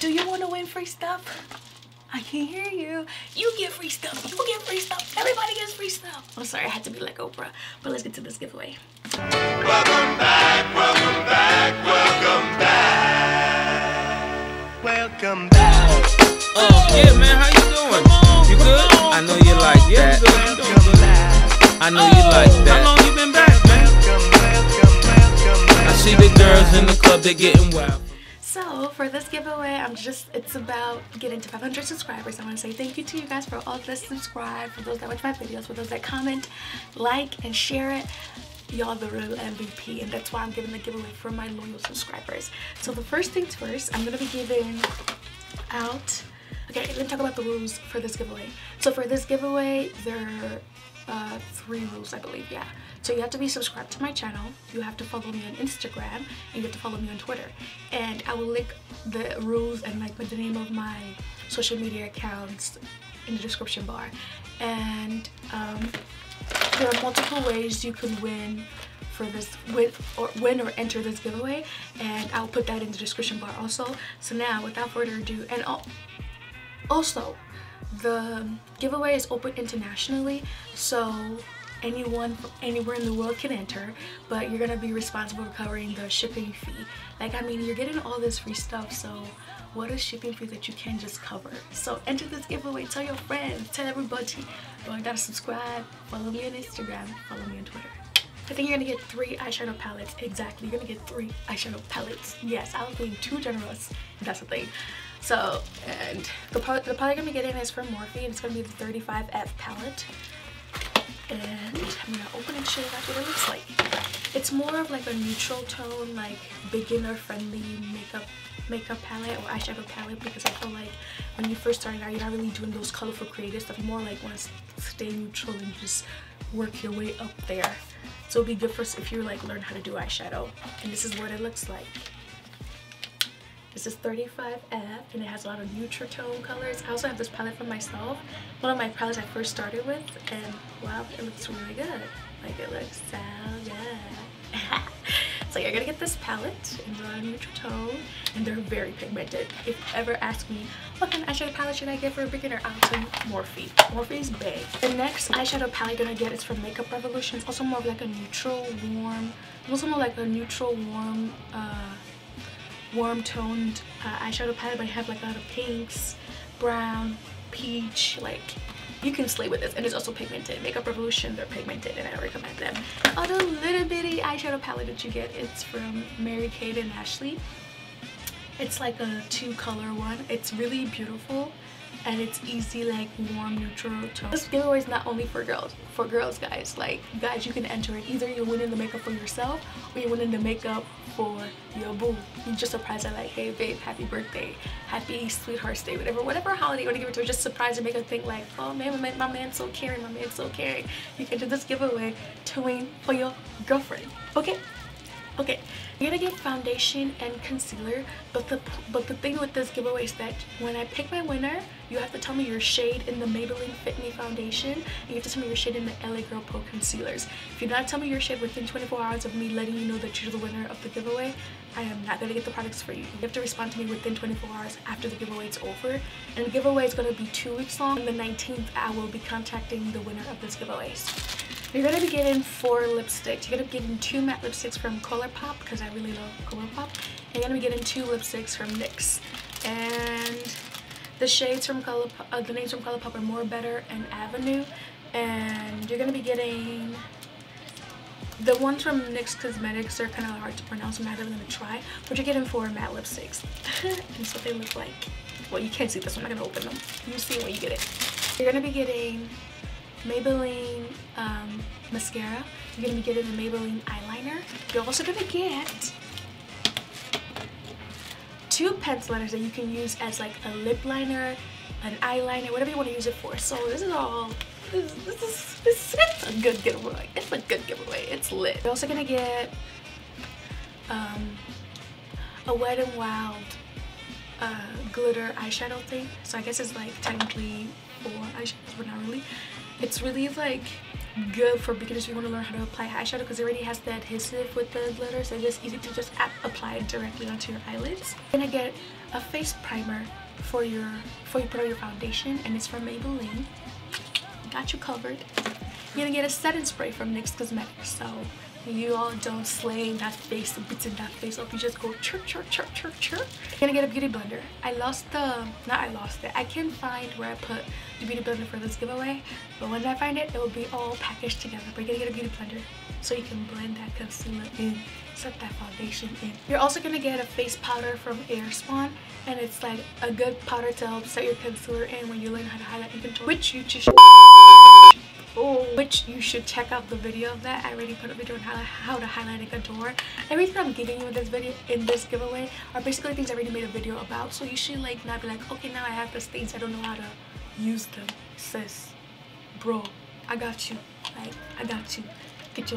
Do you want to win free stuff? I can hear you. You get free stuff. You get free stuff. Everybody gets free stuff. I'm sorry, I had to be like Oprah. But let's get to this giveaway. Welcome back, welcome back, welcome back. Welcome back. Oh, yeah, man, how you doing? You good? I know you like that. I know you like that. How long you been back, man? I see the girls in the club, they're getting wild. So for this giveaway, it's about getting to 500 subscribers. I want to say thank you to you guys for all that subscribe, for those that watch my videos, for those that comment, like, and share it. Y'all the real MVP, and that's why I'm giving the giveaway for my loyal subscribers. So the first things first, I'm gonna be giving out. Okay, let me talk about the rules for this giveaway. So for this giveaway, there are 3 rules, I believe, yeah. So you have to be subscribed to my channel, you have to follow me on Instagram, and you have to follow me on Twitter. And I will link the rules and like the name of my social media accounts in the description bar. And there are multiple ways you can win for this, win or enter this giveaway, and I'll put that in the description bar also. So now, without further ado, and also, the giveaway is open internationally, so anyone from anywhere in the world can enter, but you're gonna be responsible for covering the shipping fee. Like, I mean, you're getting all this free stuff, so what a shipping fee that you can just cover. So enter this giveaway, tell your friends, tell everybody. You gotta subscribe, follow me on Instagram, follow me on Twitter. I think you're gonna get 3 eyeshadow palettes, exactly. You're gonna get 3 eyeshadow palettes. Yes, I was being too generous, that's the thing. So, and the palette I'm gonna be getting is from Morphe, and it's gonna be the 35F palette. And I'm gonna open and show you guys what it looks like. It's more of like a neutral tone, like beginner-friendly makeup palette or eyeshadow palette, because I feel like when you first starting out, you're not really doing those colorful creative stuff. You more like want to stay neutral and just work your way up there. So it'll be good for if you like learn how to do eyeshadow. And this is what it looks like. This is 35F, and it has a lot of neutral tone colors. I also have this palette for myself, one of my palettes I first started with, and wow, it looks really good. Like, it looks so good. So you're gonna get this palette in the neutral tone, and they're very pigmented. If you ever ask me what kind of eyeshadow palette should I get for a beginner, I'll tell you Morphe. Morphe's big. The next eyeshadow palette you're gonna get is from Makeup Revolution. It's also more of like a neutral, warm. Warm toned eyeshadow palette, but I have like a lot of pinks, brown, peach. Like, you can slay with this, and it's also pigmented. Makeup Revolution, they're pigmented, and I recommend them. The other little bitty eyeshadow palette that you get, it's from Mary Kate and Ashley. It's like a 2-color one. It's really beautiful, and it's easy, like warm neutral tone. This giveaway is not only for girls, guys. Like, guys, you can enter it. Either you're winning the makeup for yourself, or you're winning the makeup for your boo. You just surprise her, like, hey babe, happy birthday, happy sweetheart's day, whatever holiday you want to give it to her, just surprise and make her think like, oh man, my man's so caring, You can do this giveaway to win for your girlfriend. Okay? Okay, you're gonna get foundation and concealer, but the thing with this giveaway is that when I pick my winner, you have to tell me your shade in the Maybelline Fit Me foundation, and you have to tell me your shade in the LA Girl Pro concealers. If you do not tell me your shade within 24 hours of me letting you know that you're the winner of the giveaway, I am not gonna get the products for you. You have to respond to me within 24 hours after the giveaway is over, and the giveaway is gonna be 2 weeks long. On the 19th, I will be contacting the winner of this giveaway. You're gonna be getting 4 lipsticks. You're gonna be getting 2 matte lipsticks from ColourPop, because I really love ColourPop. And you're gonna be getting 2 lipsticks from NYX. And the shades from ColourPop, the names from ColourPop are More Better and Avenue. And you're gonna be getting the ones from NYX Cosmetics are kind of hard to pronounce, I'm not really gonna try. But you're getting 4 matte lipsticks. And so they look like, well, you can't see this one, I'm not gonna open them. You see when you get it. You're gonna be getting Maybelline mascara. You're gonna be getting the Maybelline eyeliner. You're also gonna get 2 pencil liners that you can use as like a lip liner, an eyeliner, whatever you want to use it for. So this is all. It's a good giveaway. It's a good giveaway. It's lit. You're also gonna get a Wet n Wild glitter eyeshadow thing. So I guess it's like technically 4 eyeshadows, but not really. It's really like good for beginners who want to learn how to apply eyeshadow because it already has the adhesive with the glitter, so it's just easy to just apply it directly onto your eyelids. You're gonna get a face primer for your before you put on your foundation, and it's from Maybelline. Got you covered. You're gonna get a setting spray from NYX Cosmetics, so you all don't slay that face, the bits in that face up. You just go chirp, chirp, chirp, chirp, chirp. You're gonna get a beauty blender. I can't find where I put the beauty blender for this giveaway, but once I find it, it will be all packaged together. But you're gonna get a beauty blender so you can blend that concealer in, set that foundation in. You're also gonna get a face powder from Airspun, and it's like a good powder to help set your concealer in when you learn how to highlight and contour, which you should check out the video of that. I already put a video on how to highlight and contour. Everything I'm giving you in this video, in this giveaway, are basically things I already made a video about. So you should like not be like, okay, now I have these things, I don't know how to use them. Sis, bro, I got you. Like, I got you. Get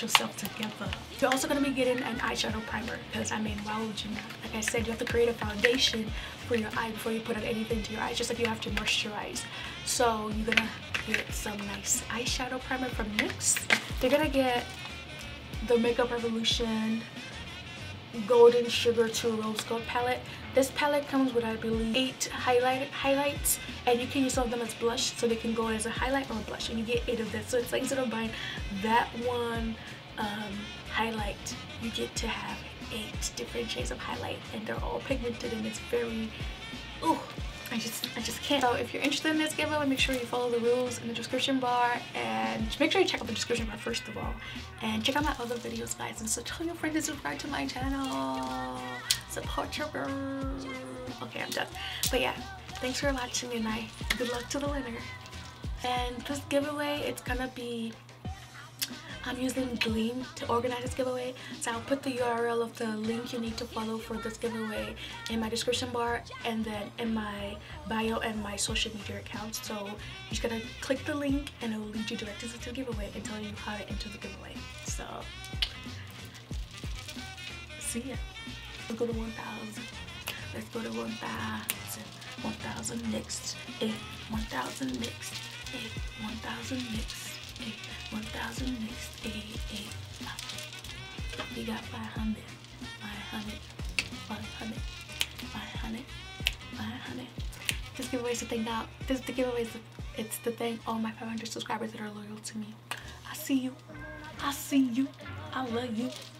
yourself together. You're also gonna be getting an eyeshadow primer because I mean, why would you not? Like I said, you have to create a foundation for your eye before you put on anything to your eyes, just like you have to moisturize. So you're gonna get some nice eyeshadow primer from NYX. They're gonna get the Makeup Revolution Golden Sugar to Rose Gold palette. This palette comes with, I believe, 8 highlights, and you can use some of them as blush, so they can go as a highlight or a blush, and you get 8 of this. So it's like, instead of buying that one highlight, you get to have 8 different shades of highlight, and they're all pigmented, and it's very, ooh, I just can't. So if you're interested in this giveaway, make sure you follow the rules in the description bar, and make sure you check out the description bar first of all, and check out my other videos, guys, and so tell your friends to subscribe to my channel. Support your girl. Okay, I'm done. But yeah, thanks for watching, and good luck to the winner. And this giveaway, it's gonna be, I'm using Gleam to organize this giveaway, so I'll put the URL of the link you need to follow for this giveaway in my description bar, and then in my bio and my social media accounts. So you're just gonna click the link and it will lead you directly to the giveaway and tell you how to enter the giveaway. So see ya. Let's go to 1,000. Let's go to 1,000. 1,000 next. 1,000 next. 1,000 next. 1,000 next. 8, 8, 8. We got 500. 500. 500. 500. 500. This giveaway is the thing now. This is the giveaway. It's the thing. All my 500 subscribers that are loyal to me. I see you. I see you. I love you.